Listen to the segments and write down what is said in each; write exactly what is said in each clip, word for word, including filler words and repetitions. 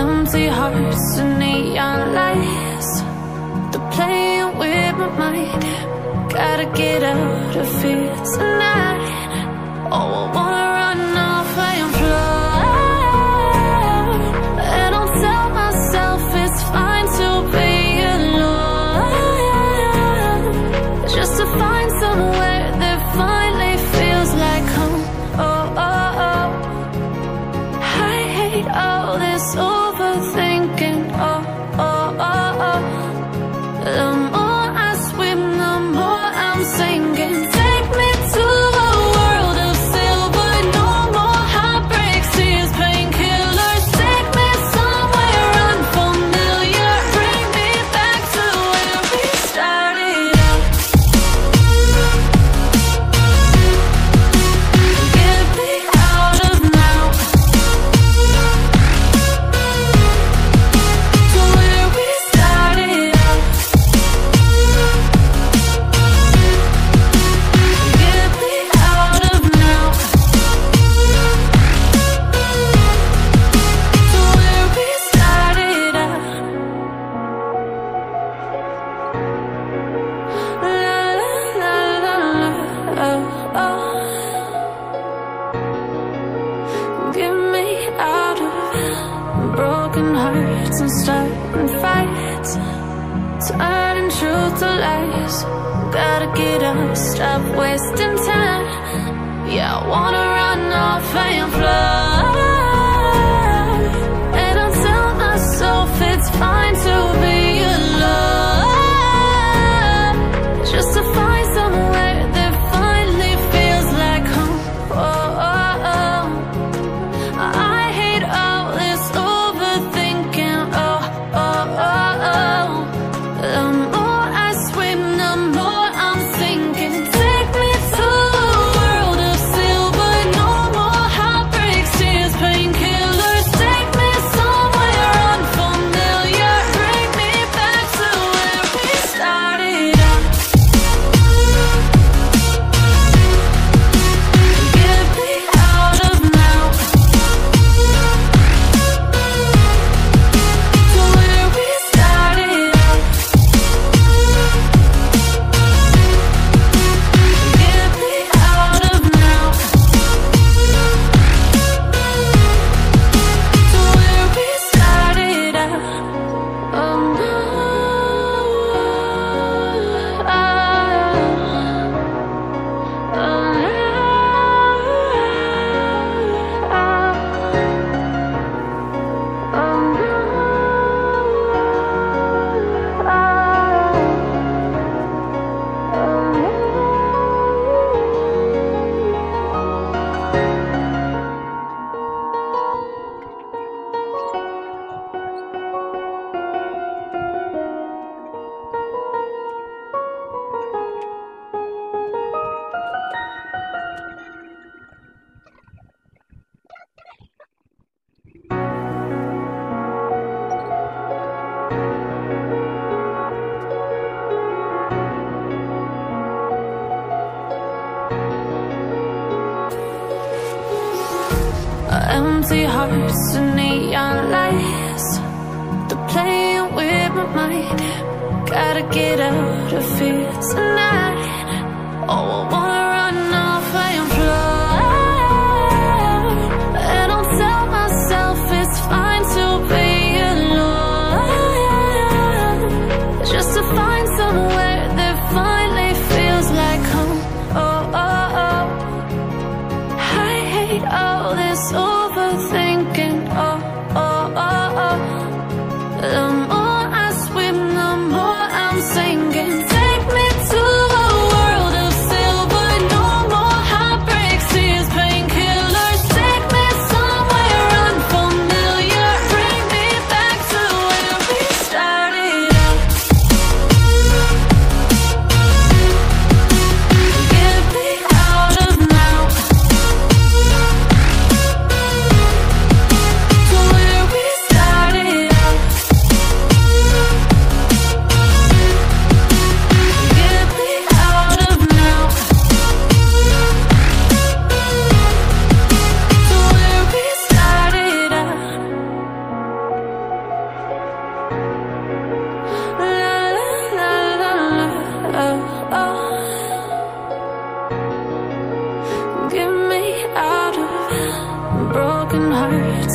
empty hearts and neon lights, they're playing with my mind. Gotta get out of here tonight. Oh, I wanna run off and fly, and I'll tell myself it's fine to be alone, just to find somewhere that finally feels like home. Oh, oh, oh, I hate all this overthinking. Oh, oh, oh, oh, the more I swim, the more I'm sinking. Take me to a world of silver, no more heartbreaks, tears, painkillers. Take me somewhere unfamiliar, bring me back to where we started out. Get me out of now, to where we started out. Get me out of now, to where we started out. La la la la la, oh, oh. Get me out of broken hearts and starting fights, turning truth to lies. Gotta get up, stop wasting time. Yeah, I wanna run off and fly, and I'll tell myself it's fine to be alone, just to find somewhere that finally feels like home. Oh, oh, oh, I hate all this overthinking. Oh, oh, oh, oh, the more I swim, the more I'm sinking. Take me to a world of silver, no more heartbreaks, tears, painkillers. Take me somewhere unfamiliar, bring me back to where we started out. Get me out of now, to where we started out. Get me out of now, to where we started out. Oh no, oh. Oh, empty hearts and neon lights, they're playing with my mind. Gotta get out of here tonight. Oh, I wanna run off and fly, and I'll tell myself it's fine to be alone, just to find somewhere that finally feels like home. Oh, oh, oh, I hate all this overthinking. Oh, oh, oh, oh, the more I swim, the more I'm sinking. Take me to a world of silver, no more heartbreaks, tears, painkillers. Take me somewhere unfamiliar, bring me back to where we started out. Get me out of now, to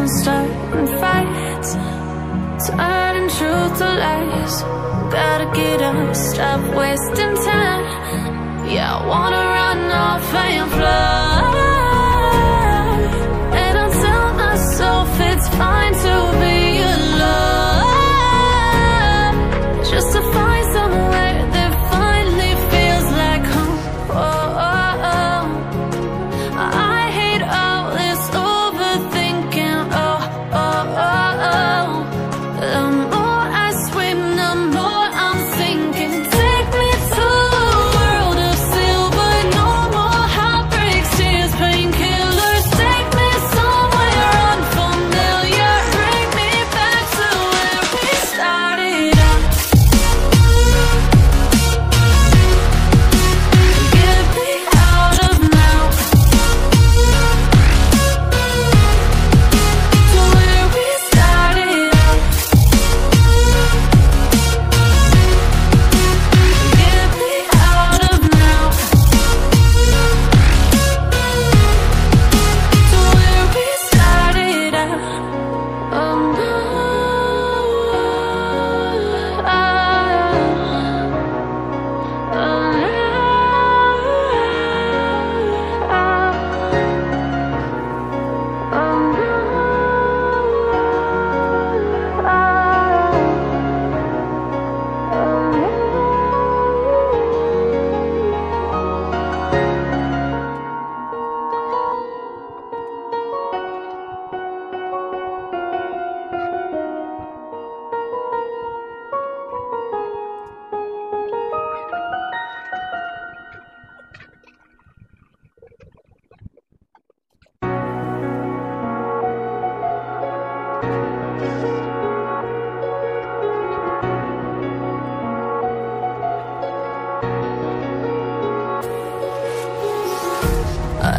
and starting fights, turning truth to lies. Gotta get up, stop wasting time. Yeah, I wanna run off and fly, and I tell myself it's fine to be alone, just to find somewhere that finally feels like home. Oh, oh, oh. I hate all this overthinking. Oh, oh, oh, oh. The more I swim, the more I'm sinking. Take me to a world of silver. No more heartbreaks, tears, painkillers. Take me somewhere unfamiliar. Bring me back to where we started out. Get me out of now, to where we started out. Get me out of now, to where we started out. Oh no, oh, oh, oh, oh.